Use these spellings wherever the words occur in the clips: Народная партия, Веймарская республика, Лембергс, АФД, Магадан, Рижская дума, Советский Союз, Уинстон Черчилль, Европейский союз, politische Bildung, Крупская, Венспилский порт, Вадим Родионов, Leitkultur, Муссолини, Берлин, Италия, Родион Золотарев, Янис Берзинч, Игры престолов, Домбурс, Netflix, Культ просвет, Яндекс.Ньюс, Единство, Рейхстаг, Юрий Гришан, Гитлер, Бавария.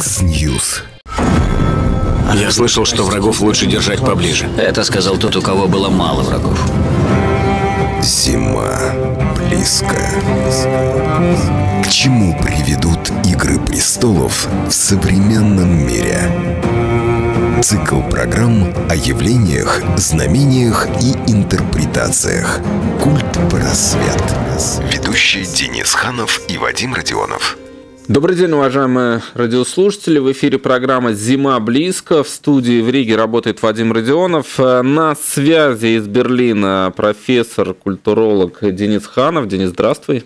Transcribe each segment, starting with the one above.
Яндекс.Ньюс. Я слышал, что врагов лучше держать поближе. Это сказал тот, у кого было мало врагов. Зима близко. К чему приведут «Игры престолов» в современном мире? Цикл программ о явлениях, знамениях и интерпретациях. «Культ просвет». Ведущие Денис Ханов и Вадим Родионов. Добрый день, уважаемые радиослушатели. В эфире программа «Зима близко». В студии в Риге работает Вадим Родионов. На связи из Берлина профессор-культуролог Денис Ханов. Денис, здравствуй.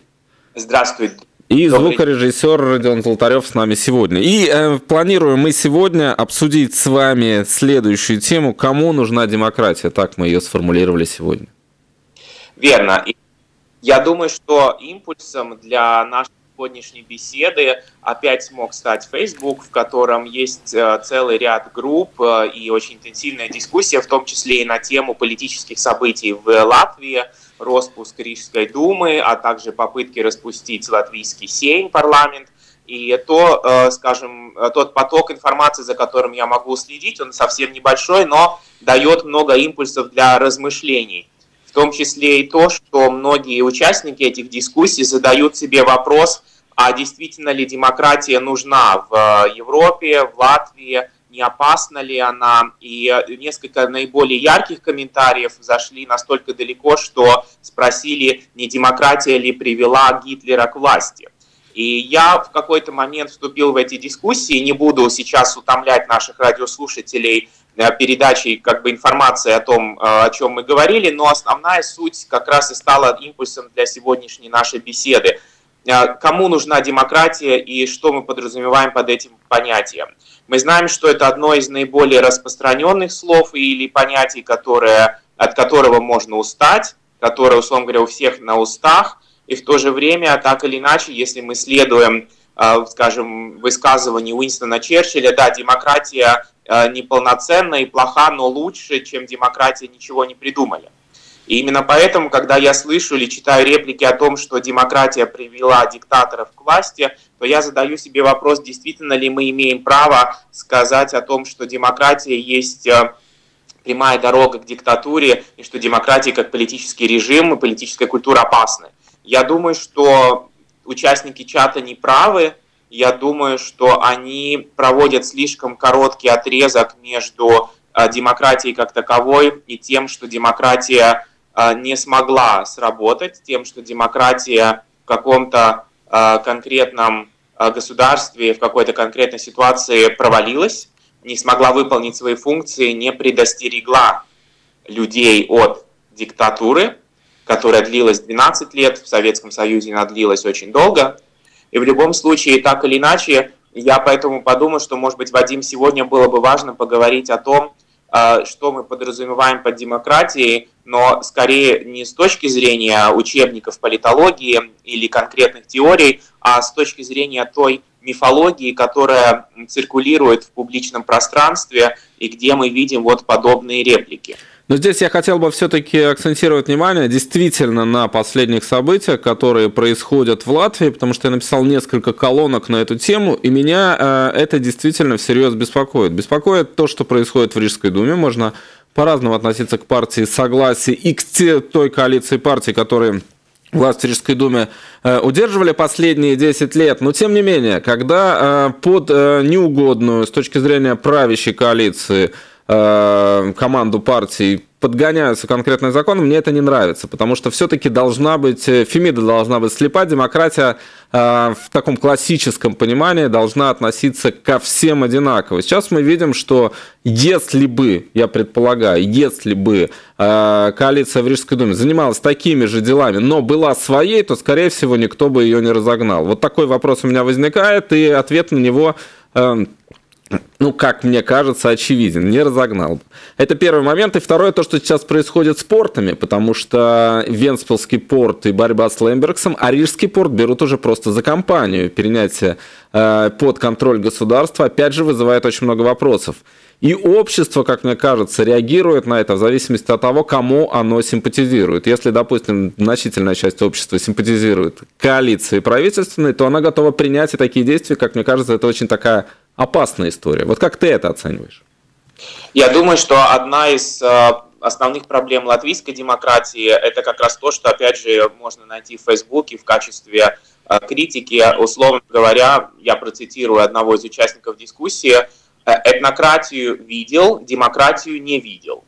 Здравствуй. И звукорежиссер Родион Золотарев с нами сегодня. И планируем мы сегодня обсудить с вами следующую тему. Кому нужна демократия? Так мы ее сформулировали сегодня. Верно. Я думаю, что импульсом для нашей сегодняшней беседы опять смог стать Facebook, в котором есть целый ряд групп и очень интенсивная дискуссия, в том числе и на тему политических событий в Латвии, распуск Рижской думы, а также попытки распустить Латвийский сейм, парламент. И это, скажем, тот поток информации, за которым я могу следить, он совсем небольшой, но дает много импульсов для размышлений. В том числе и то, что многие участники этих дискуссий задают себе вопрос, а действительно ли демократия нужна в Европе, в Латвии, не опасна ли она. И несколько наиболее ярких комментариев зашли настолько далеко, что спросили, не демократия ли привела Гитлера к власти. И я в какой-то момент вступил в эти дискуссии, не буду сейчас утомлять наших радиослушателей передачей как бы информации о том, о чем мы говорили, но основная суть как раз и стала импульсом для сегодняшней нашей беседы. Кому нужна демократия и что мы подразумеваем под этим понятием? Мы знаем, что это одно из наиболее распространенных слов или понятий, от которого можно устать, которое, условно говоря, у всех на устах, и в то же время, так или иначе, если мы следуем, скажем, высказыванию Уинстона Черчилля, да, демократия неполноценна и плоха, но лучше, чем демократия, ничего не придумали. И именно поэтому, когда я слышу или читаю реплики о том, что демократия привела диктаторов к власти, то я задаю себе вопрос, действительно ли мы имеем право сказать о том, что демократия есть прямая дорога к диктатуре, и что демократия как политический режим и политическая культура опасны. Я думаю, что участники чата не правы. Я думаю, что они проводят слишком короткий отрезок между демократией как таковой и тем, что демократия не смогла сработать, тем, что демократия в каком-то конкретном государстве, в какой-то конкретной ситуации провалилась, не смогла выполнить свои функции, не предостерегла людей от диктатуры, которая длилась 12 лет, в Советском Союзе она длилась очень долго. И в любом случае, так или иначе, я поэтому подумал, что, может быть, Вадим, сегодня было бы важно поговорить о том, что мы подразумеваем под демократией, но скорее не с точки зрения учебников политологии или конкретных теорий, а с точки зрения той мифологии, которая циркулирует в публичном пространстве и где мы видим вот подобные реплики. Но здесь я хотел бы все-таки акцентировать внимание действительно на последних событиях, которые происходят в Латвии, потому что я написал несколько колонок на эту тему, и меня это действительно всерьез беспокоит. Беспокоит то, что происходит в Рижской думе. Можно по-разному относиться к партии согласия и к той коалиции партий, которые власть в Рижской думе удерживали последние 10 лет. Но тем не менее, когда под неугодную с точки зрения правящей коалиции команду партий подгоняются конкретные законы, мне это не нравится, потому что все-таки должна быть, Фемида должна быть слепа, демократия в таком классическом понимании должна относиться ко всем одинаково. Сейчас мы видим, что если бы, я предполагаю, если бы коалиция в Рижской думе занималась такими же делами, но была своей, то, скорее всего, никто бы ее не разогнал. Вот такой вопрос у меня возникает, и ответ на него... Ну, как мне кажется, очевиден, не разогнал. Это первый момент. И второе, то, что сейчас происходит с портами, потому что Венспилский порт и борьба с Лембергсом, а Рижский порт берут уже просто за компанию. Перенятие под контроль государства, опять же, вызывает очень много вопросов. И общество, как мне кажется, реагирует на это в зависимости от того, кому оно симпатизирует. Если, допустим, значительная часть общества симпатизирует коалиции правительственной, то она готова принять и такие действия, как мне кажется, это очень такая опасная история. Вот как ты это оцениваешь? Я думаю, что одна из основных проблем латвийской демократии – это как раз то, что, опять же, можно найти в Facebook в качестве критики. Условно говоря, я процитирую одного из участников дискуссии: «Этнократию видел, демократию не видел».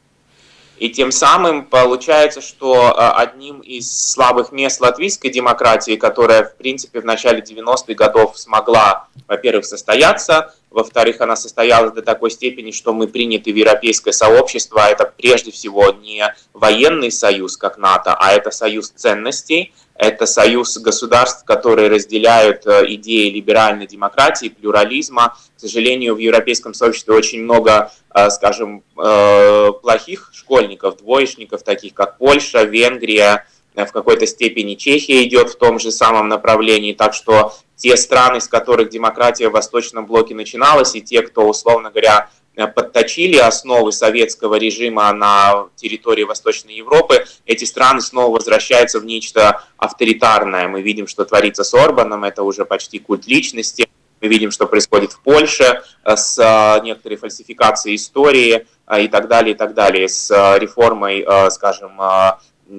И тем самым получается, что одним из слабых мест латвийской демократии, которая, в принципе, в начале 90-х годов смогла, во-первых, состояться, во-вторых, она состоялась до такой степени, что мы приняты в европейское сообщество, а это прежде всего не военный союз, как НАТО, а это союз ценностей, это союз государств, которые разделяют идеи либеральной демократии, плюрализма. К сожалению, в европейском сообществе очень много, скажем, плохих школьников, двоечников, таких как Польша, Венгрия, в какой-то степени Чехия идет в том же самом направлении. Так что те страны, с которых демократия в Восточном блоке начиналась, и те, кто, условно говоря, подточили основы советского режима на территории Восточной Европы, эти страны снова возвращаются в нечто авторитарное. Мы видим, что творится с Орбаном, это уже почти культ личности. Мы видим, что происходит в Польше с некоторой фальсификацией истории и так далее, с реформой, скажем,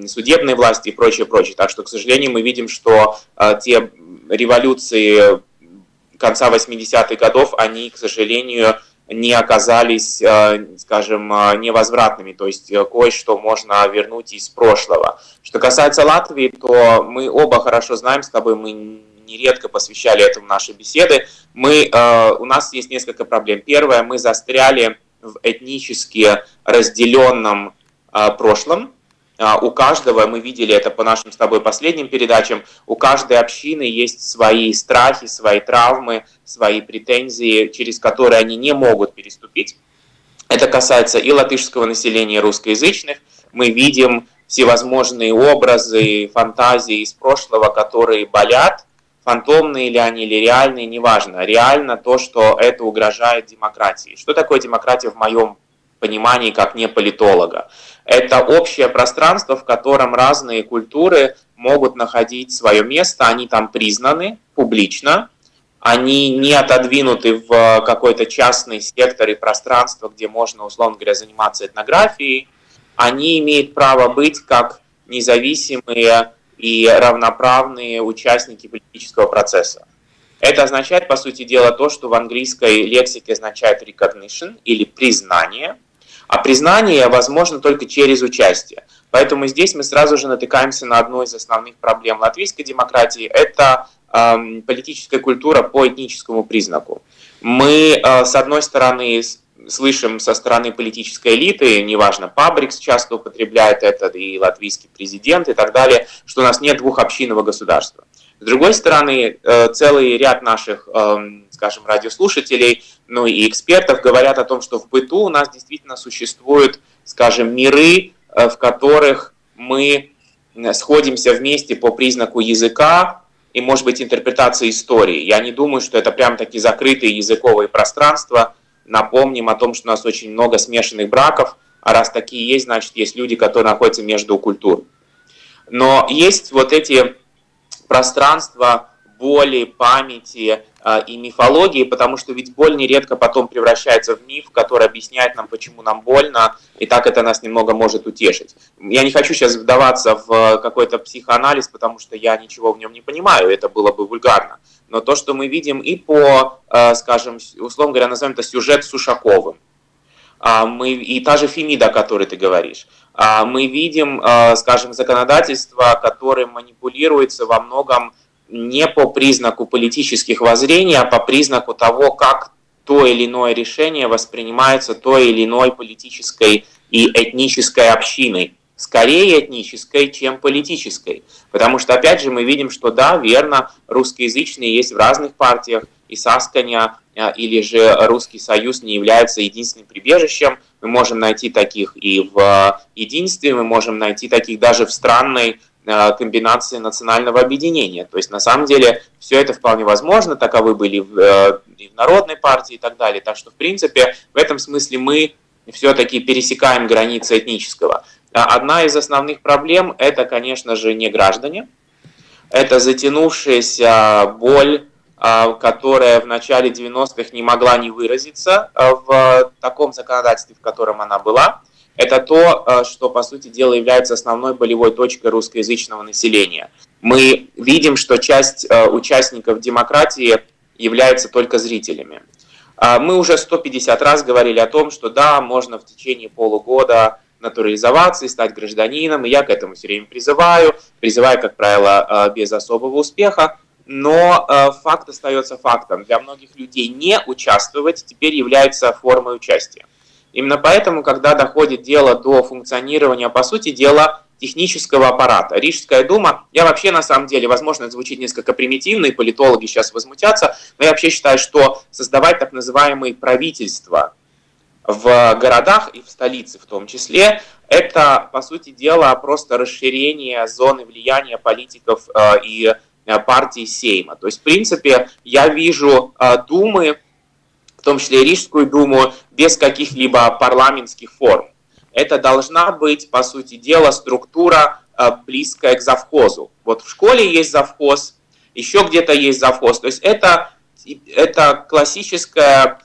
судебной власти и прочее, прочее. Так что, к сожалению, мы видим, что те революции конца 80-х годов, они, к сожалению, не оказались, скажем, невозвратными, то есть кое-что можно вернуть из прошлого. Что касается Латвии, то мы оба хорошо знаем с тобой, мы нередко посвящали этому наши беседы. У нас есть несколько проблем. Первое, мы застряли в этнически разделенном прошлом. У каждого, мы видели это по нашим с тобой последним передачам, у каждой общины есть свои страхи, свои травмы, свои претензии, через которые они не могут переступить. Это касается и латышского населения, и русскоязычных. Мы видим всевозможные образы, фантазии из прошлого, которые болят. Фантомные ли они, или реальные, неважно. Реально то, что это угрожает демократии. Что такое демократия в моем понимании как не политолога? Это общее пространство, в котором разные культуры могут находить свое место, они там признаны публично, они не отодвинуты в какой-то частный сектор и пространство, где можно, условно говоря, заниматься этнографией, они имеют право быть как независимые и равноправные участники политического процесса. Это означает, по сути дела, то, что в английской лексике означает recognition или признание, а признание возможно только через участие. Поэтому здесь мы сразу же натыкаемся на одну из основных проблем латвийской демократии. Это политическая культура по этническому признаку. Мы, с одной стороны, слышим со стороны политической элиты, неважно, Пабрикс часто употребляет это, и латвийский президент и так далее, что у нас нет двухобщинного государства. С другой стороны, целый ряд наших, скажем, радиослушателей, ну и экспертов говорят о том, что в быту у нас действительно существуют, скажем, миры, в которых мы сходимся вместе по признаку языка и, может быть, интерпретации истории. Я не думаю, что это прям такие закрытые языковые пространства. Напомним о том, что у нас очень много смешанных браков, а раз такие есть, значит, есть люди, которые находятся между культур. Но есть вот эти пространства боли, памяти и мифологии, потому что ведь боль нередко потом превращается в миф, который объясняет нам, почему нам больно, и так это нас немного может утешить. Я не хочу сейчас вдаваться в какой-то психоанализ, потому что я ничего в нем не понимаю, это было бы вульгарно. Но то, что мы видим и по, скажем, условно говоря, назовем это сюжет с Ушаковым, и та же Фемида, о которой ты говоришь, мы видим, скажем, законодательство, которое манипулируется во многом не по признаку политических воззрений, а по признаку того, как то или иное решение воспринимается той или иной политической и этнической общиной. Скорее этнической, чем политической. Потому что, опять же, мы видим, что да, верно, русскоязычные есть в разных партиях, и Сасканя, или же Русский Союз не является единственным прибежищем. Мы можем найти таких и в Единстве, мы можем найти таких даже в странной комбинации национального объединения. То есть, на самом деле, все это вполне возможно, таковы были и в Народной партии и так далее. Так что, в принципе, в этом смысле мы все-таки пересекаем границы этнического. Одна из основных проблем – это, конечно же, не граждане. Это затянувшаяся боль, которая в начале 90-х не могла не выразиться в таком законодательстве, в котором она была. Это то, что, по сути дела, является основной болевой точкой русскоязычного населения. Мы видим, что часть участников демократии является только зрителями. Мы уже 150 раз говорили о том, что да, можно в течение полугода натурализоваться и стать гражданином, и я к этому все время призываю, как правило, без особого успеха, но факт остается фактом. Для многих людей не участвовать теперь является формой участия. Именно поэтому, когда доходит дело до функционирования, по сути дела, технического аппарата. Рижская дума, я вообще на самом деле, возможно, это звучит несколько примитивно, и политологи сейчас возмутятся, но я вообще считаю, что создавать так называемые правительства в городах и в столице в том числе, это, по сути дела, просто расширение зоны влияния политиков и партии Сейма. То есть, в принципе, я вижу думы, в том числе и Рижскую думу, без каких-либо парламентских форм. Это должна быть, по сути дела, структура, близкая к завхозу. Вот в школе есть завхоз, еще где-то есть завхоз. То есть это классическая,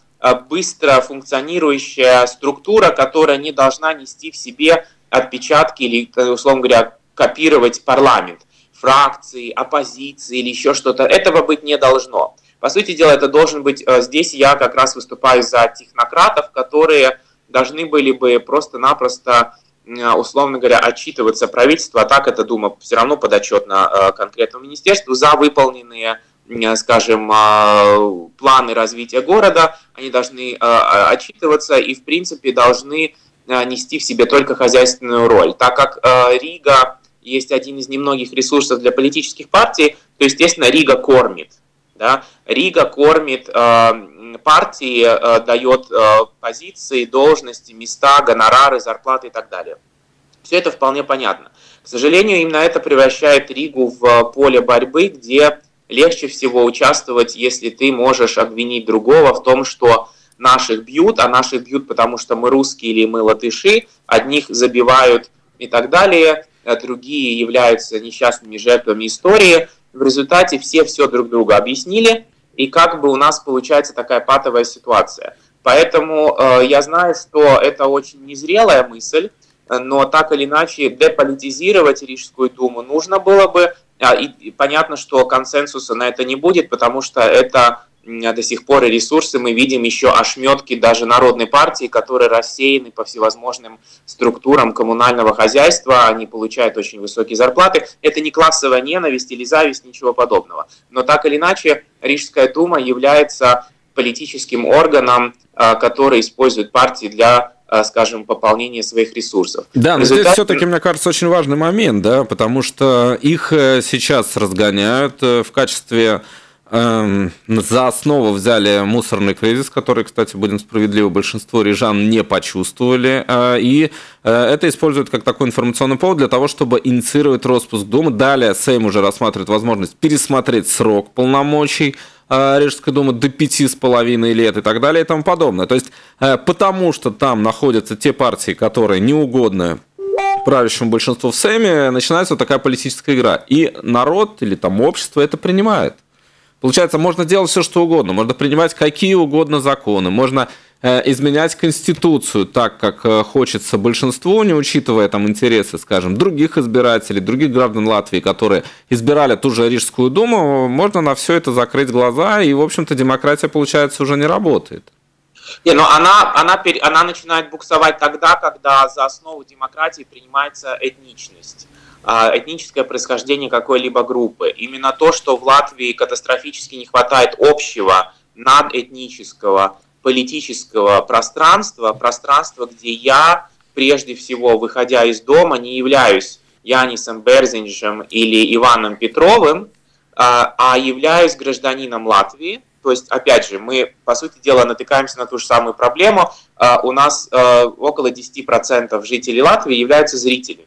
быстро функционирующая структура, которая не должна нести в себе отпечатки или, условно говоря, копировать парламент, фракции, оппозиции или еще что-то. Этого быть не должно. По сути дела, это должен быть... Здесь я как раз выступаю за технократов, которые... должны были бы просто-напросто, условно говоря, отчитываться правительство, а так эта дума все равно подотчетна конкретному министерству, за выполненные, скажем, планы развития города. Они должны отчитываться и, в принципе, должны нести в себе только хозяйственную роль. Так как Рига есть один из немногих ресурсов для политических партий, то, естественно, Рига кормит. Да? Рига кормит партии, дает позиции, должности, места, гонорары, зарплаты и так далее. Все это вполне понятно. К сожалению, именно это превращает Ригу в поле борьбы, где легче всего участвовать, если ты можешь обвинить другого в том, что наших бьют, а наших бьют, потому что мы русские или мы латыши, одних забивают и так далее, а другие являются несчастными жертвами истории. В результате все друг друга объяснили, и как бы у нас получается такая патовая ситуация. Поэтому я знаю, что это очень незрелая мысль, но так или иначе деполитизировать Рижскую думу нужно было бы. И понятно, что консенсуса на это не будет, потому что это до сих пор и ресурсы. Мы видим еще ошметки даже Народной партии, которые рассеяны по всевозможным структурам коммунального хозяйства. Они получают очень высокие зарплаты. Это не классовая ненависть или зависть, ничего подобного. Но так или иначе, Рижская дума является политическим органом, который использует партии для, скажем, пополнение своих ресурсов. Да, но здесь все-таки, мне кажется, очень важный момент, да, потому что их сейчас разгоняют в качестве... За основу взяли мусорный кризис, который, кстати, будем справедливы, большинство рижан не почувствовали, и это используют как такой информационный повод для того, чтобы инициировать распуск Думы. Далее Сейм уже рассматривает возможность пересмотреть срок полномочий Рижской думы до 5,5 лет и так далее и тому подобное. То есть, потому что там находятся те партии, которые не угодны правящему большинству в Сейме, начинается вот такая политическая игра, и народ или там общество это принимает. Получается, можно делать все, что угодно, можно принимать какие угодно законы, можно изменять Конституцию так, как хочется большинству, не учитывая там интересы, скажем, других избирателей, других граждан Латвии, которые избирали ту же Рижскую думу, можно на все это закрыть глаза, и, в общем-то, демократия, получается, уже не работает. Не, но она начинает буксовать тогда, когда за основу демократии принимается этничность. Этническое происхождение какой-либо группы. Именно то, что в Латвии катастрофически не хватает общего надэтнического политического пространства, где я, прежде всего, выходя из дома, не являюсь Янисом Берзинчем или Иваном Петровым, а являюсь гражданином Латвии. То есть, опять же, мы, по сути дела, натыкаемся на ту же самую проблему. У нас около 10% жителей Латвии являются зрителями.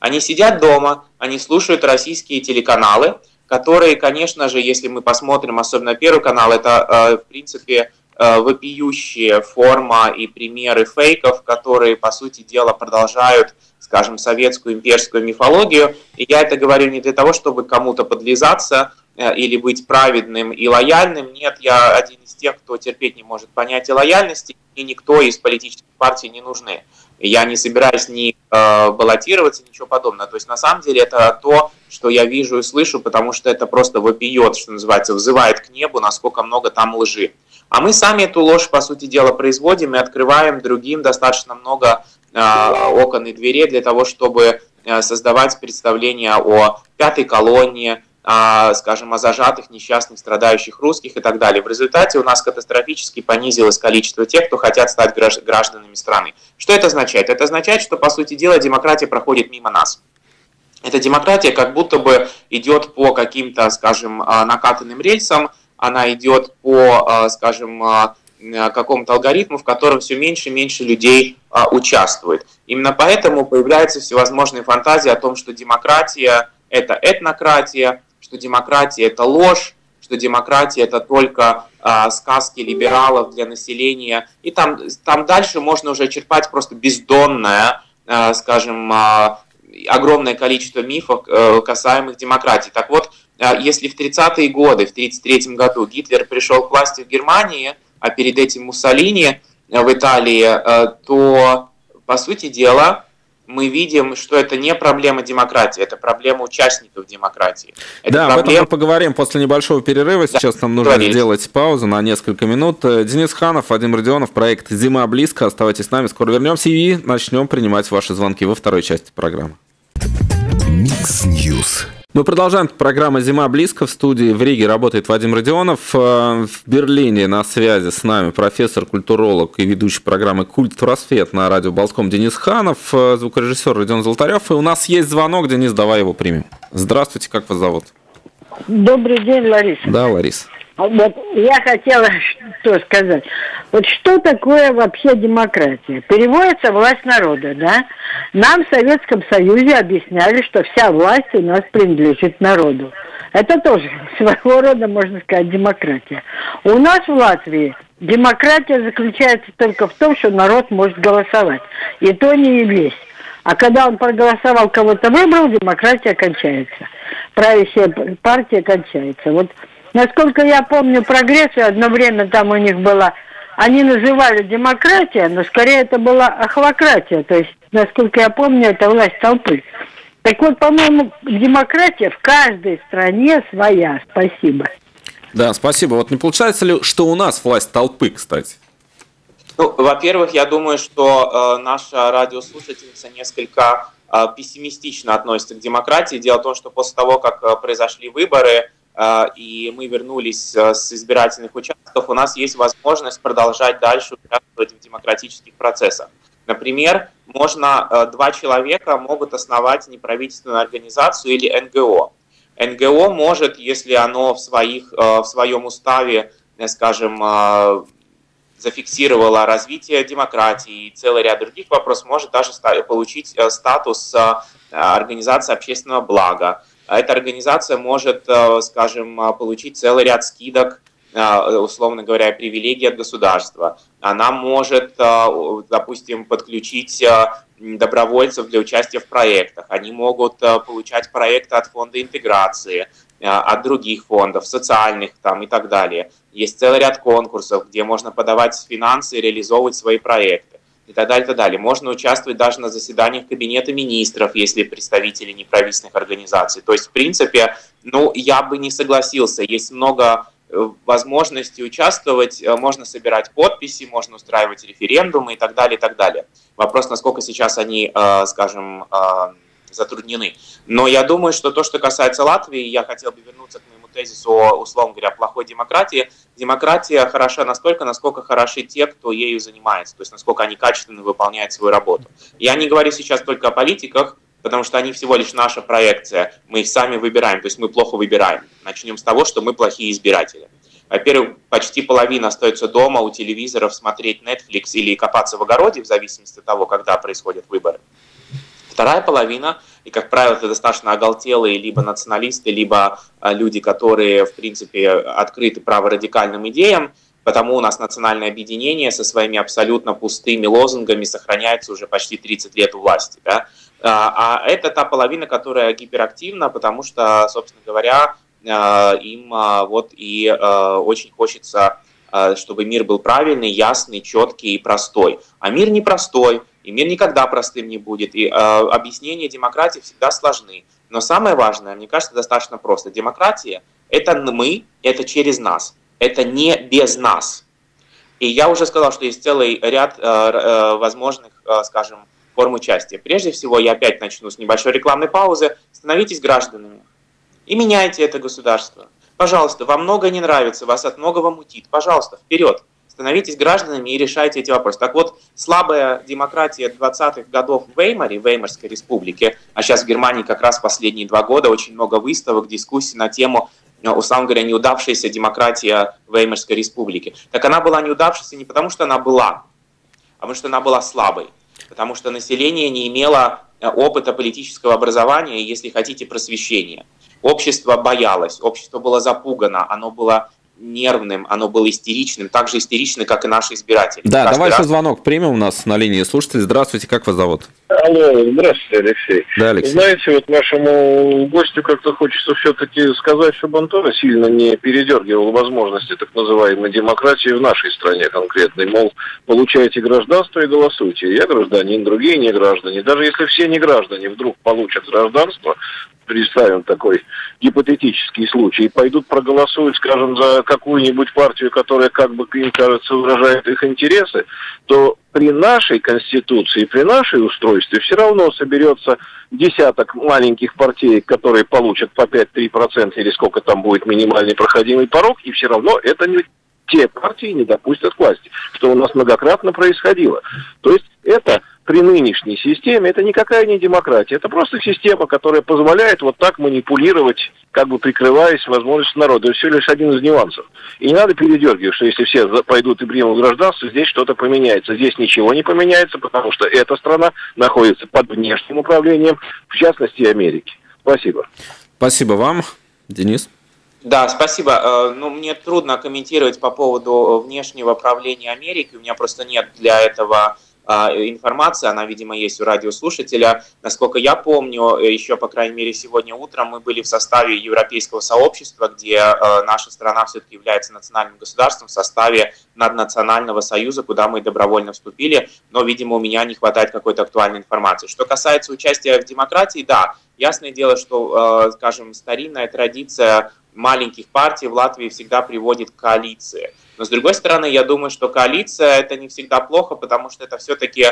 Они сидят дома, они слушают российские телеканалы, которые, конечно же, если мы посмотрим, особенно Первый канал, это, в принципе, вопиющая форма и примеры фейков, которые, по сути дела, продолжают, скажем, советскую имперскую мифологию. И я это говорю не для того, чтобы кому-то подлизаться, или быть праведным и лояльным. Нет, я один из тех, кто терпеть не может понятия лояльности, и никто из политических партий не нужны. Я не собираюсь ни баллотироваться, ничего подобного. То есть, на самом деле, это то, что я вижу и слышу, потому что это просто вопиет, что называется, взывает к небу, насколько много там лжи. А мы сами эту ложь, по сути дела, производим и открываем другим достаточно много окон и дверей для того, чтобы создавать представление о пятой колонии, скажем, о зажатых, несчастных, страдающих русских и так далее. В результате у нас катастрофически понизилось количество тех, кто хотят стать гражданами страны. Что это означает? Это означает, что, по сути дела, демократия проходит мимо нас. Эта демократия как будто бы идет по каким-то, скажем, накатанным рельсам, она идет по, скажем, какому-то алгоритму, в котором все меньше и меньше людей участвует. Именно поэтому появляются всевозможные фантазии о том, что демократия – это этнократия, что демократия – это ложь, что демократия – это только сказки либералов для населения. И там дальше можно уже черпать просто бездонное, скажем, огромное количество мифов, касаемых демократии. Так вот, если в 30-е годы, в 1933 году Гитлер пришел к власти в Германии, а перед этим Муссолини в Италии, то, по сути дела, мы видим, что это не проблема демократии, это проблема участников демократии. Это да, об этом мы поговорим после небольшого перерыва. Сейчас нам нужно сделать паузу на несколько минут. Денис Ханов, Вадим Родионов, проект «Зима близко». Оставайтесь с нами, скоро вернемся и начнем принимать ваши звонки во второй части программы. Микс Ньюс. Мы продолжаем. Программа «Зима близко». В студии в Риге работает Вадим Родионов. В Берлине на связи с нами профессор, культуролог и ведущий программы «Культ просвет» на радио Болском Денис Ханов, звукорежиссер Родион Золотарев. И у нас есть звонок. Денис, давай его примем. Здравствуйте, как вас зовут? Добрый день, Лариса. Да, Лариса. Вот я хотела что сказать. Вот что такое вообще демократия? Переводится власть народа, да? Нам в Советском Союзе объясняли, что вся власть у нас принадлежит народу. Это тоже своего рода, можно сказать, демократия. У нас в Латвии демократия заключается только в том, что народ может голосовать. И то не весь. А когда он проголосовал, кого-то выбрал, демократия кончается. Правящая партия кончается. Вот насколько я помню, прогрессию одно время там у них была, они называли демократия, но скорее это была ахлократия, то есть, насколько я помню, это власть толпы. Так вот, по-моему, демократия в каждой стране своя. Спасибо. Да, спасибо. Вот не получается ли, что у нас власть толпы, кстати? Ну, во-первых, я думаю, что наша радиослушательница несколько пессимистично относится к демократии. Дело в том, что после того, как произошли выборы, и мы вернулись с избирательных участков, у нас есть возможность продолжать дальше участвовать в демократических процессах. Например, можно, два человека могут основать неправительственную организацию или НГО. НГО может, если оно в своем уставе, скажем, зафиксировало развитие демократии и целый ряд других вопросов, может даже получить статус организации общественного блага. Эта организация может, скажем, получить целый ряд скидок, условно говоря, привилегий от государства. Она может, допустим, подключить добровольцев для участия в проектах. Они могут получать проекты от фонда интеграции, от других фондов, социальных там и так далее. Есть целый ряд конкурсов, где можно подавать финансы и реализовывать свои проекты. И так далее, и так далее. Можно участвовать даже на заседаниях Кабинета министров, если представители неправительственных организаций. То есть, в принципе, ну, я бы не согласился. Есть много возможностей участвовать. Можно собирать подписи, можно устраивать референдумы и так далее, и так далее. Вопрос, насколько сейчас они, скажем, затруднены. Но я думаю, что то, что касается Латвии, я хотел бы вернуться к моему тезису о, условно говоря, плохой демократии. Демократия хороша настолько, насколько хороши те, кто ею занимается, то есть насколько они качественно выполняют свою работу. Я не говорю сейчас только о политиках, потому что они всего лишь наша проекция. Мы их сами выбираем, то есть мы плохо выбираем. Начнем с того, что мы плохие избиратели. Во-первых, почти половина остается дома у телевизоров смотреть Netflix или копаться в огороде, в зависимости от того, когда происходят выборы. Вторая половина, и, как правило, это достаточно оголтелые либо националисты, либо люди, которые, в принципе, открыты праворадикальным идеям, потому у нас Национальное объединение со своими абсолютно пустыми лозунгами сохраняется уже почти 30 лет у власти. Да? А это та половина, которая гиперактивна, потому что, собственно говоря, им вот и очень хочется, чтобы мир был правильный, ясный, четкий и простой. А мир непростой, и мир никогда простым не будет. И объяснения демократии всегда сложны. Но самое важное, мне кажется, достаточно просто. Демократия – это мы, это через нас, это не без нас. И я уже сказал, что есть целый ряд возможных, скажем, форм участия. Прежде всего, я опять начну с небольшой рекламной паузы. Становитесь гражданами и меняйте это государство. Пожалуйста, вам многое не нравится, вас от многого мутит. Пожалуйста, вперед. Становитесь гражданами и решайте эти вопросы. Так вот, слабая демократия 20-х годов в Веймаре, в Веймарской республике, а сейчас в Германии как раз последние 2 года очень много выставок, дискуссий на тему, условно говоря, неудавшаяся демократия Веймарской республики. Так она была неудавшейся не потому, что она была, а потому, что она была слабой. Потому что население не имело опыта политического образования, если хотите, просвещения. Общество боялось, общество было запугано, оно было нервным, оно было истеричным, так же истерично, как и наши избиратели. Да, каждый давай раз... еще звонок примем, у нас на линии слушатель. Здравствуйте, как вас зовут? Алло, здравствуйте, Алексей. Да, Алексей. Знаете, вот нашему гостю как-то хочется все-таки сказать, чтобы он тоже сильно не передергивал возможности так называемой демократии в нашей стране конкретной. Мол, получаете гражданство и голосуйте. Я гражданин, другие не граждане. Даже если все не граждане вдруг получат гражданство, представим такой гипотетический случай, и пойдут проголосуют, скажем, за какую-нибудь партию, которая, как бы им кажется, выражает их интересы, то при нашей конституции, при нашей устройстве все равно соберется десяток маленьких партий, которые получат по 5-3% или сколько там будет минимальный проходимый порог, и все равно это не те партии не допустят к власти, что у нас многократно происходило. То есть это при нынешней системе, это никакая не демократия, это просто система, которая позволяет вот так манипулировать, как бы прикрываясь возможностью народа. Это все лишь один из нюансов. И не надо передергивать, что если все пойдут и примут гражданство, здесь что-то поменяется. Здесь ничего не поменяется, потому что эта страна находится под внешним управлением, в частности Америки. Спасибо. Спасибо вам, Денис. Да, спасибо. Ну, мне трудно комментировать по поводу внешнего правления Америки. У меня просто нет для этого информации. Она, видимо, есть у радиослушателя. Насколько я помню, еще, по крайней мере, сегодня утром мы были в составе Европейского сообщества, где наша страна все-таки является национальным государством, в составе Наднационального союза, куда мы добровольно вступили. Но, видимо, у меня не хватает какой-то актуальной информации. Что касается участия в демократии, да, ясное дело, что, скажем, старинная традиция маленьких партий в Латвии всегда приводит к коалиции. Но, с другой стороны, я думаю, что коалиция – это не всегда плохо, потому что это все-таки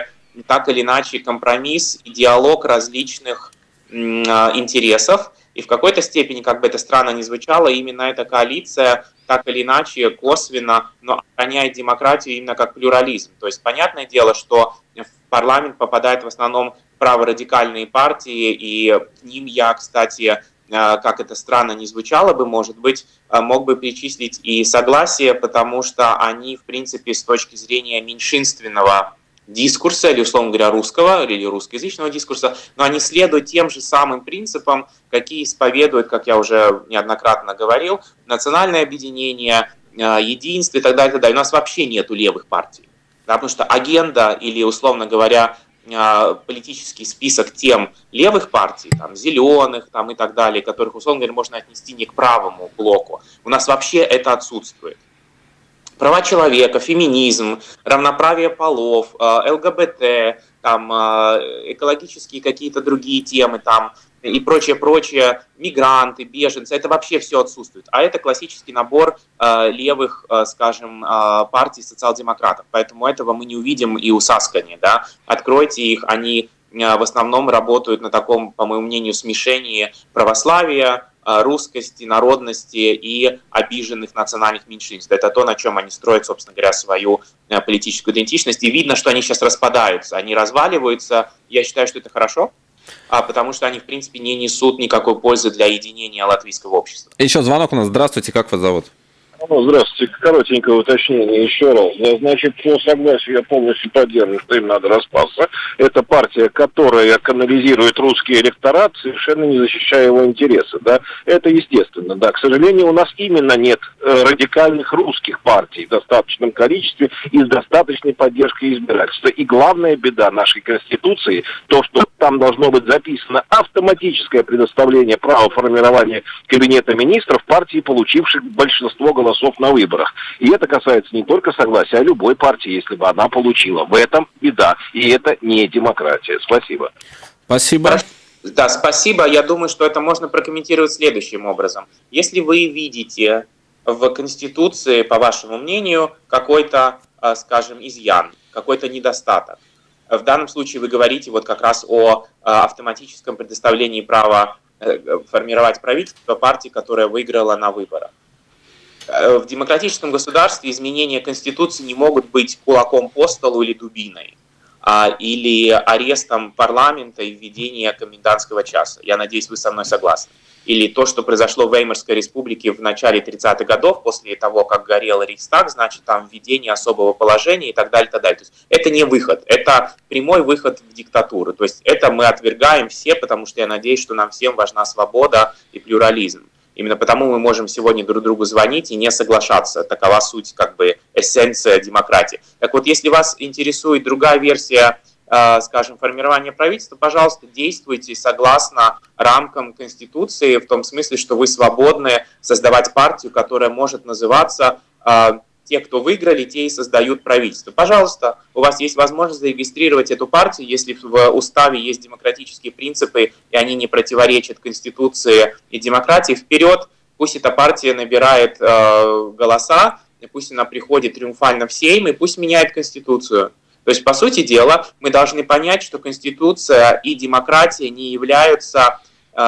так или иначе компромисс и диалог различных интересов. И в какой-то степени, как бы это странно ни звучало, именно эта коалиция так или иначе косвенно, но охраняет демократию именно как плюрализм. То есть, понятное дело, что в парламент попадают в основном праворадикальные партии, и к ним я, кстати, как это странно не звучало бы, может быть, мог бы перечислить и согласие, потому что они, в принципе, с точки зрения меньшинственного дискурса, или, условно говоря, русского, или русскоязычного дискурса, но они следуют тем же самым принципам, какие исповедуют, как я уже неоднократно говорил, Национальное объединение, Единство и так далее, и так далее. У нас вообще нету левых партий, да, потому что агенда или, условно говоря, политический список тем левых партий, там, зеленых там, и так далее, которых, условно говоря, можно отнести не к правому блоку. У нас вообще это отсутствует. Права человека, феминизм, равноправие полов, ЛГБТ, там, экологические какие-то другие темы там, и прочее-прочее, мигранты, беженцы, это вообще все отсутствует. А это классический набор левых, скажем, партий социал-демократов. Поэтому этого мы не увидим и у Саскани. Да? Откройте их, они в основном работают на таком, по моему мнению, смешении православия, русскости, народности и обиженных национальных меньшинств. Это то, на чем они строят, собственно говоря, свою политическую идентичность. И видно, что они сейчас распадаются, они разваливаются. Я считаю, что это хорошо, потому что они, в принципе, не несут никакой пользы для единения латвийского общества. Еще звонок у нас. Здравствуйте, как вас зовут? Здравствуйте. Коротенькое уточнение еще раз. Значит, по согласию я полностью поддерживаю, что им надо распасться. Это партия, которая канализирует русский электорат, совершенно не защищая его интересы. Да? Это естественно, да. К сожалению, у нас именно нет радикальных русских партий в достаточном количестве и с достаточной поддержкой избирательства. И главная беда нашей Конституции, то, что там должно быть записано автоматическое предоставление права формирования кабинета министров партии, получивших большинство голосов на выборах. И это касается не только согласия, а любой партии, если бы она получила. В этом беда. И это не демократия. Спасибо. Спасибо. Да, спасибо. Я думаю, что это можно прокомментировать следующим образом. Если вы видите в Конституции, по вашему мнению, какой-то, скажем, изъян, какой-то недостаток, в данном случае вы говорите вот как раз о автоматическом предоставлении права формировать правительство партии, которая выиграла на выборах. В демократическом государстве изменения Конституции не могут быть кулаком по столу или дубиной, или арестом парламента и введением комендантского часа. Я надеюсь, вы со мной согласны. Или то, что произошло в Веймарской республике в начале 30-х годов, после того, как горел Рейхстаг, значит, там введение особого положения и так далее, и так далее. То есть это не выход, это прямой выход в диктатуру. То есть это мы отвергаем все, потому что я надеюсь, что нам всем важна свобода и плюрализм. Именно потому мы можем сегодня друг другу звонить и не соглашаться. Такова суть, как бы, эссенция демократии. Так вот, если вас интересует другая версия, скажем, формирование правительства, пожалуйста, действуйте согласно рамкам Конституции, в том смысле, что вы свободны создавать партию, которая может называться «Те, кто выиграли, те и создают правительство». Пожалуйста, у вас есть возможность зарегистрировать эту партию, если в уставе есть демократические принципы, и они не противоречат Конституции и демократии. Вперед, пусть эта партия набирает голоса, пусть она приходит триумфально в Сейм, и пусть меняет Конституцию. То есть, по сути дела, мы должны понять, что Конституция и демократия не являются,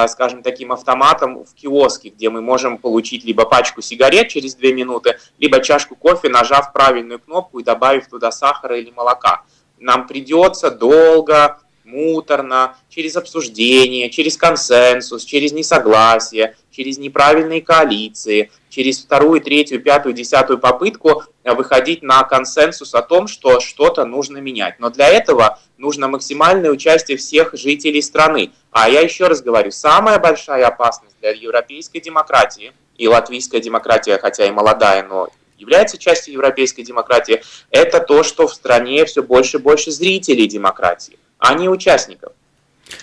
скажем, таким автоматом в киоске, где мы можем получить либо пачку сигарет через 2 минуты, либо чашку кофе, нажав правильную кнопку и добавив туда сахара или молока. Нам придется долго, муторно, через обсуждение, через консенсус, через несогласие, через неправильные коалиции, через 2-ю, 3-ю, 5-ю, 10-ю попытку выходить на консенсус о том, что что-то нужно менять. Но для этого нужно максимальное участие всех жителей страны. А я еще раз говорю, самая большая опасность для европейской демократии, и латвийская демократия, хотя и молодая, но является частью европейской демократии, это то, что в стране все больше и больше зрителей демократии, а не участников.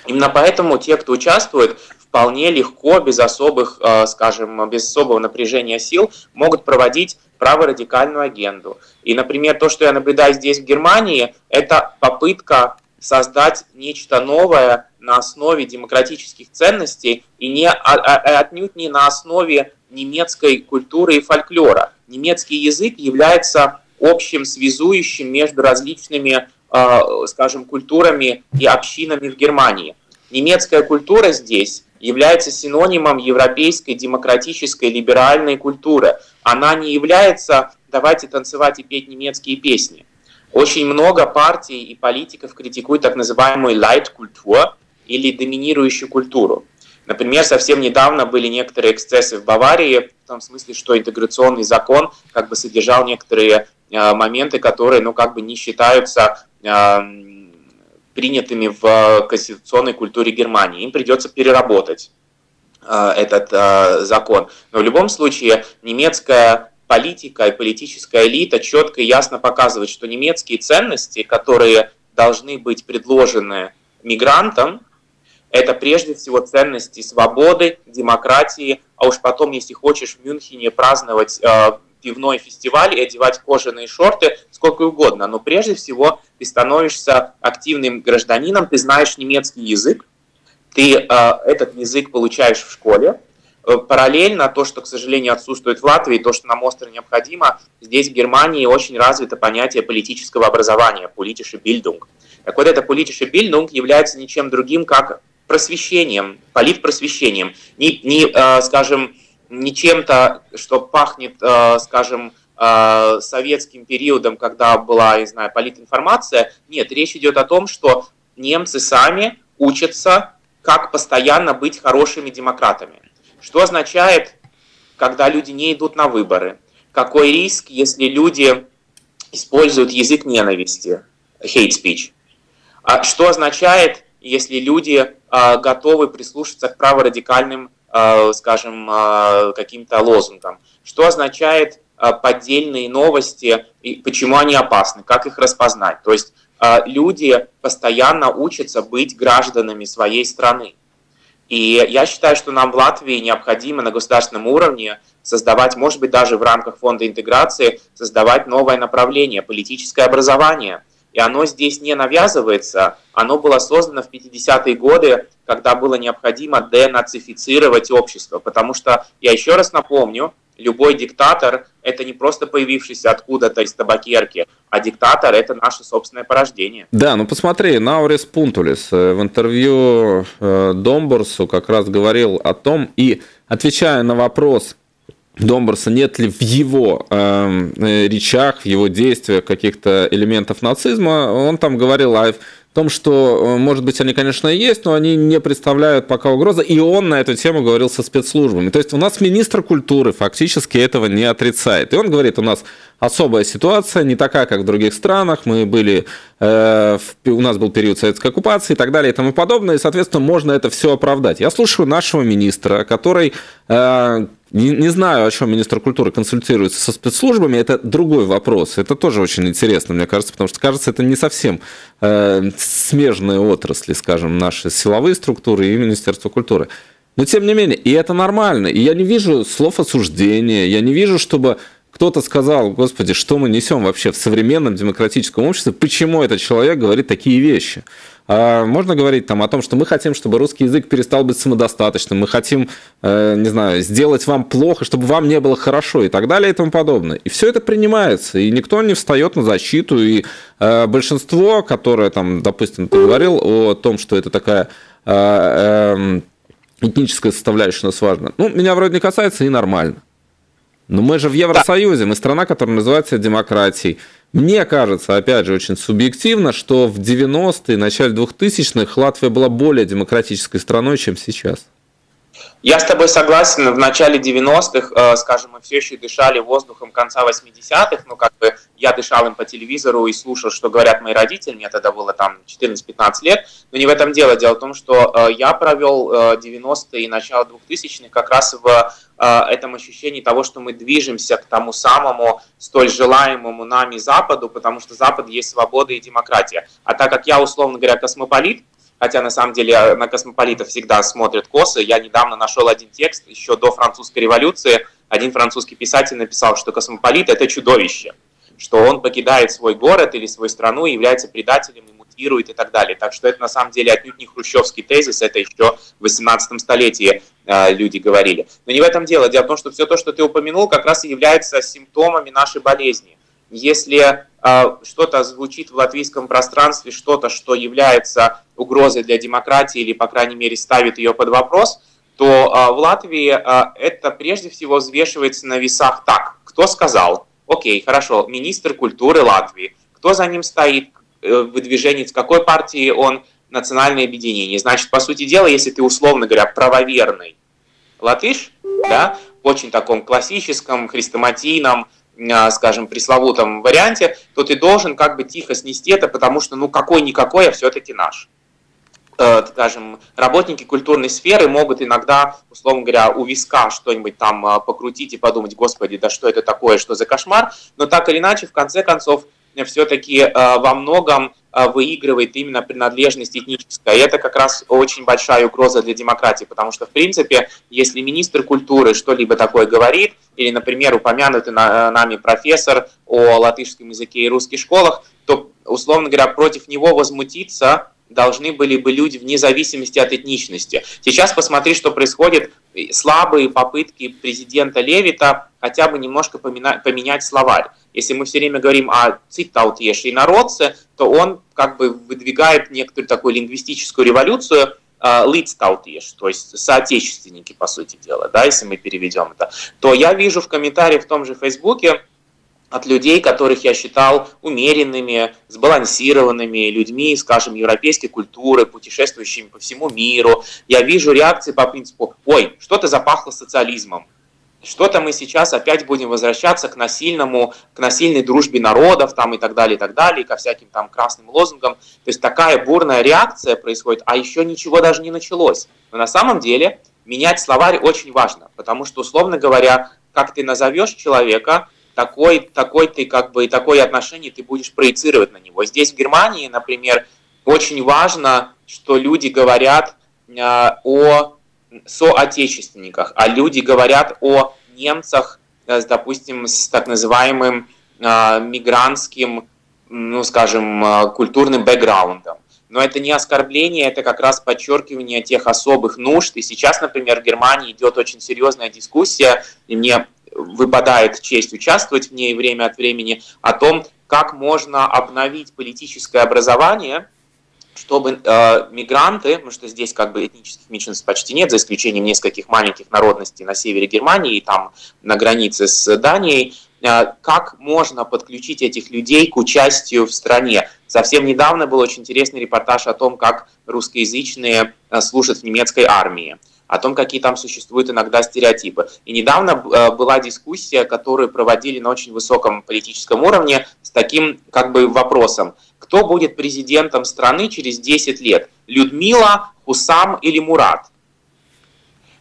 Именно поэтому те, кто участвует, вполне легко, без особых, скажем, без особого напряжения сил, могут проводить праворадикальную агенду. И, например, то, что я наблюдаю здесь, в Германии, это попытка создать нечто новое на основе демократических ценностей и отнюдь не на основе немецкой культуры и фольклора. Немецкий язык является общим связующим между различными, скажем, культурами и общинами в Германии. Немецкая культура здесь является синонимом европейской, демократической, либеральной культуры. Она не является «давайте танцевать и петь немецкие песни». Очень много партий и политиков критикуют так называемую «Leitkultur» или доминирующую культуру. Например, совсем недавно были некоторые эксцессы в Баварии, в том смысле, что интеграционный закон как бы содержал некоторые моменты, которые, ну, как бы не считаются принятыми в конституционной культуре Германии. Им придется переработать этот закон. Но в любом случае немецкая политика и политическая элита четко и ясно показывает, что немецкие ценности, которые должны быть предложены мигрантам, это прежде всего ценности свободы, демократии, а уж потом, если хочешь в Мюнхене праздновать пивной фестиваль и одевать кожаные шорты сколько угодно. Но прежде всего ты становишься активным гражданином, ты знаешь немецкий язык, ты этот язык получаешь в школе. Параллельно то, что, к сожалению, отсутствует в Латвии, то, что нам остро необходимо, здесь в Германии очень развито понятие политического образования, politische Bildung. Так вот, это politische Bildung является ничем другим, как просвещением, политпросвещением. Скажем, не чем-то, что пахнет, скажем, советским периодом, когда была, я знаю, политинформация. Нет, речь идет о том, что немцы сами учатся, как постоянно быть хорошими демократами. Что означает, когда люди не идут на выборы? Какой риск, если люди используют язык ненависти, hate speech? Что означает, если люди готовы прислушаться к праворадикальным, скажем, каким-то лозунгам. Что означает поддельные новости, и почему они опасны, как их распознать. То есть люди постоянно учатся быть гражданами своей страны. И я считаю, что нам в Латвии необходимо на государственном уровне создавать, может быть, даже в рамках фонда интеграции, создавать новое направление – политическое образование. И оно здесь не навязывается, оно было создано в 50-е годы, когда было необходимо денацифицировать общество. Потому что, я еще раз напомню, любой диктатор – это не просто появившийся откуда-то из табакерки, а диктатор – это наше собственное порождение. Да, ну посмотри, Наурис Пунтулис в интервью Домбурсу как раз говорил о том, и отвечая на вопрос Домбурса, нет ли в его речах, в его действиях каких-то элементов нацизма, он там говорил о том, что, может быть, они, конечно, есть, но они не представляют пока угрозы, и он на эту тему говорил со спецслужбами. То есть у нас министр культуры фактически этого не отрицает. И он говорит, у нас особая ситуация, не такая, как в других странах, мы были, у нас был период советской оккупации и так далее и тому подобное, и, соответственно, можно это все оправдать. Я слушаю нашего министра, который... Не знаю, о чем министр культуры консультируется со спецслужбами, это другой вопрос. Это тоже очень интересно, мне кажется, потому что, кажется, это не совсем смежные отрасли, скажем, наши силовые структуры и Министерство культуры. Но, тем не менее, и это нормально. И я не вижу слов осуждения, я не вижу, чтобы кто-то сказал, господи, что мы несем вообще в современном демократическом обществе, почему этот человек говорит такие вещи. Можно говорить там о том, что мы хотим, чтобы русский язык перестал быть самодостаточным, мы хотим, не знаю, сделать вам плохо, чтобы вам не было хорошо и так далее и тому подобное. И все это принимается, и никто не встает на защиту, и большинство, которое там, допустим, ты говорил о том, что это такая этническая составляющая у нас важна, ну, меня вроде не касается, и нормально. Но мы же в Евросоюзе, мы страна, которая называется демократией. Мне кажется, опять же, очень субъективно, что в 90-е, начале 2000-х Латвия была более демократической страной, чем сейчас. Я с тобой согласен. В начале 90-х, скажем, мы все еще дышали воздухом конца 80-х, но как бы я дышал им по телевизору и слушал, что говорят мои родители, мне тогда было там 14-15 лет, но не в этом дело. Дело в том, что я провел 90-е и начало 2000-х как раз в этом ощущении того, что мы движемся к тому самому столь желаемому нами Западу, потому что Запад есть свобода и демократия. А так как я, условно говоря, космополит, хотя на самом деле на космополитов всегда смотрят косо. Я недавно нашел один текст, еще до французской революции. Один французский писатель написал, что космополит — это чудовище, что он покидает свой город или свою страну, является предателем, и мутирует и так далее. Так что это на самом деле отнюдь не хрущевский тезис, это еще в 18 столетии люди говорили. Но не в этом дело. Дело в том, что все то, что ты упомянул, как раз и является симптомами нашей болезни. Если что-то звучит в латвийском пространстве, что-то, что является угрозой для демократии или, по крайней мере, ставит ее под вопрос, то в Латвии это прежде всего взвешивается на весах так. Кто сказал? Окей, хорошо, министр культуры Латвии. Кто за ним стоит? Выдвиженец какой партии он? Национальное объединение. Значит, по сути дела, если ты, условно говоря, правоверный латыш, да, в очень таком классическом, хрестоматийном, скажем, пресловутом варианте, то ты должен как бы тихо снести это, потому что, ну, какой-никакой, а все-таки наш. Скажем, работники культурной сферы могут иногда, условно говоря, у виска что-нибудь там покрутить и подумать, господи, да что это такое, что за кошмар, но так или иначе, в конце концов, все-таки во многом выигрывает именно принадлежность этническая. И это как раз очень большая угроза для демократии, потому что, в принципе, если министр культуры что-либо такое говорит, или, например, упомянутый нами профессор о латышском языке и русских школах, то, условно говоря, против него возмутиться должны были бы люди вне зависимости от этничности. Сейчас посмотри, что происходит. Слабые попытки президента Левита хотя бы немножко поменять словарь. Если мы все время говорим о цитаутеши и народце, то он как бы выдвигает некоторую такую лингвистическую революцию лицтаутеш, то есть соотечественники, по сути дела, да, если мы переведем это. То я вижу в комментариях в том же Фейсбуке от людей, которых я считал умеренными, сбалансированными людьми, скажем, европейской культуры, путешествующими по всему миру. Я вижу реакции по принципу «Ой, что-то запахло социализмом, что-то мы сейчас опять будем возвращаться к насильной дружбе народов там, и так далее, ко всяким там красным лозунгам». То есть такая бурная реакция происходит, а еще ничего даже не началось. Но на самом деле менять словарь очень важно, потому что, условно говоря, как ты назовешь человека, такой ты как бы и такое отношение ты будешь проецировать на него. Здесь в Германии, например, очень важно, что люди говорят о соотечественниках, а люди говорят о немцах, допустим, с так называемым мигрантским, ну, скажем, культурным бэкграундом. Но это не оскорбление, это как раз подчеркивание тех особых нужд. И сейчас, например, в Германии идет очень серьезная дискуссия, и мне выпадает честь участвовать в ней время от времени, о том, как можно обновить политическое образование, чтобы мигранты, потому что здесь как бы этнических меньшинств почти нет, за исключением нескольких маленьких народностей на севере Германии и там на границе с Данией, как можно подключить этих людей к участию в стране. Совсем недавно был очень интересный репортаж о том, как русскоязычные служат в немецкой армии, о том, какие там существуют иногда стереотипы. И недавно была дискуссия, которую проводили на очень высоком политическом уровне с таким как бы вопросом. Кто будет президентом страны через 10 лет? Людмила, Хусам или Мурат?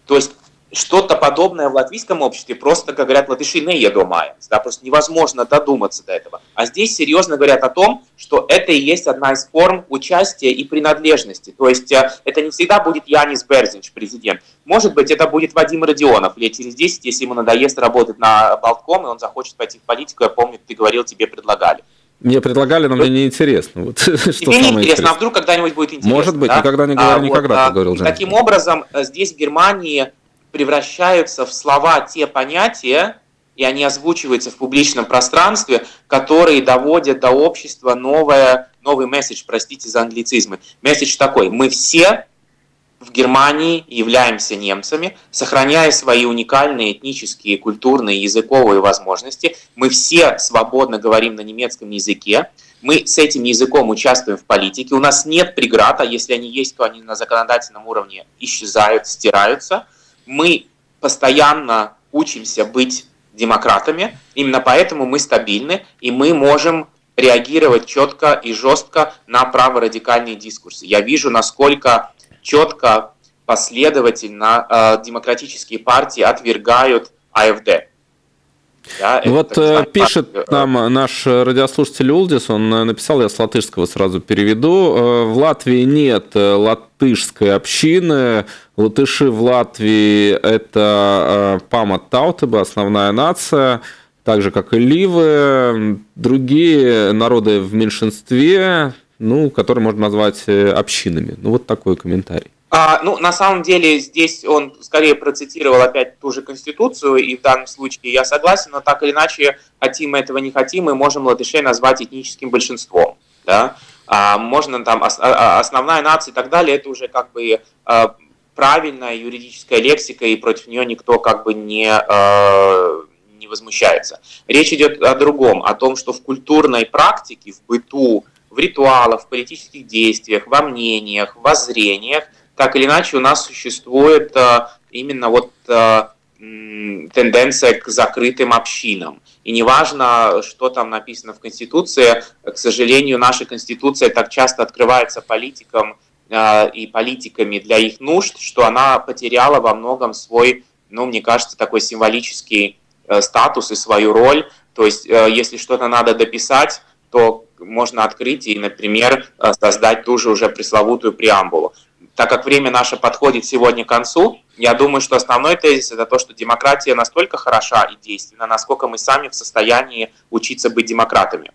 То есть что-то подобное в латвийском обществе, просто, как говорят латыши, не едомаемс, да, просто невозможно додуматься до этого. А здесь серьезно говорят о том, что это и есть одна из форм участия и принадлежности. То есть это не всегда будет Янис Берзинч, президент. Может быть, это будет Вадим Родионов лет через 10, если ему надоест работать на Болтком, и он захочет пойти в политику. Я помню, ты говорил, тебе предлагали. Мне предлагали, но мне неинтересно. Вот, тебе неинтересно, а вдруг когда-нибудь будет интересно? Может быть, да? Никогда не говорю, никогда ты говорил. Таким образом, здесь в Германии превращаются в слова те понятия, и они озвучиваются в публичном пространстве, которые доводят до общества новый месседж, простите за англицизмы. Месседж такой: мы все в Германии являемся немцами, сохраняя свои уникальные этнические, культурные, языковые возможности. Мы все свободно говорим на немецком языке. Мы с этим языком участвуем в политике. У нас нет преград, а если они есть, то они на законодательном уровне исчезают, стираются. Мы постоянно учимся быть демократами, именно поэтому мы стабильны, и мы можем реагировать четко и жестко на праворадикальные дискурсы. Я вижу, насколько четко, последовательно демократические партии отвергают АФД. Да, вот пишет нам наш радиослушатель Улдис, он написал, я с латышского сразу переведу. В Латвии нет латышской общины, латыши в Латвии это памат-таутеба, основная нация, так же как и ливы, другие народы в меньшинстве, ну, которые можно назвать общинами. Ну, вот такой комментарий. Ну, на самом деле, здесь он скорее процитировал опять ту же Конституцию, и в данном случае я согласен, но так или иначе, хотим мы этого не хотим, мы можем латышей назвать этническим большинством, да? Можно там основная нация и так далее, это уже как бы правильная юридическая лексика, и против нее никто как бы не возмущается. Речь идет о другом, о том, что в культурной практике, в быту, в ритуалах, в политических действиях, во мнениях, во воззрениях, так или иначе, у нас существует именно вот тенденция к закрытым общинам. И неважно, что там написано в Конституции, к сожалению, наша Конституция так часто открывается политикам и политиками для их нужд, что она потеряла во многом свой, ну, мне кажется, такой символический статус и свою роль. То есть, если что-то надо дописать, то можно открыть и, например, создать ту же уже пресловутую преамбулу. Так как время наше подходит сегодня к концу, я думаю, что основной тезис – это то, что демократия настолько хороша и действенна, насколько мы сами в состоянии учиться быть демократами.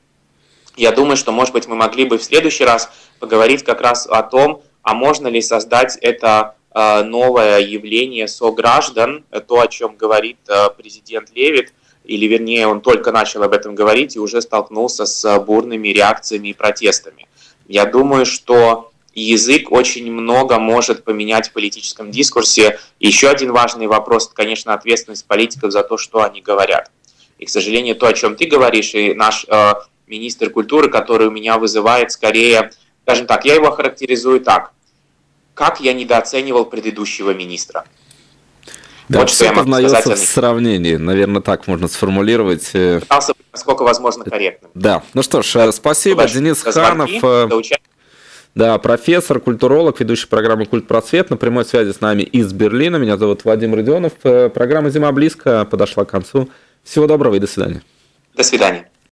Я думаю, что, может быть, мы могли бы в следующий раз поговорить как раз о том, а можно ли создать это новое явление сограждан, то, о чем говорит президент Левит, или, вернее, он только начал об этом говорить и уже столкнулся с бурными реакциями и протестами. Я думаю, что язык очень много может поменять в политическом дискурсе. И еще один важный вопрос, это, конечно, ответственность политиков за то, что они говорят. И, к сожалению, то, о чем ты говоришь, и наш министр культуры, который у меня вызывает скорее, скажем так, я его характеризую так: как я недооценивал предыдущего министра. Да, вот все познается в сравнении. Наверное, так можно сформулировать. Пытался быть, насколько возможно, корректным. Да. Ну что ж, да, спасибо. Денис Ханов. Да, профессор, культуролог, ведущий программы «Культ просвет», на прямой связи с нами из Берлина. Меня зовут Вадим Родионов. Программа «Зима близко» подошла к концу. Всего доброго и до свидания. До свидания.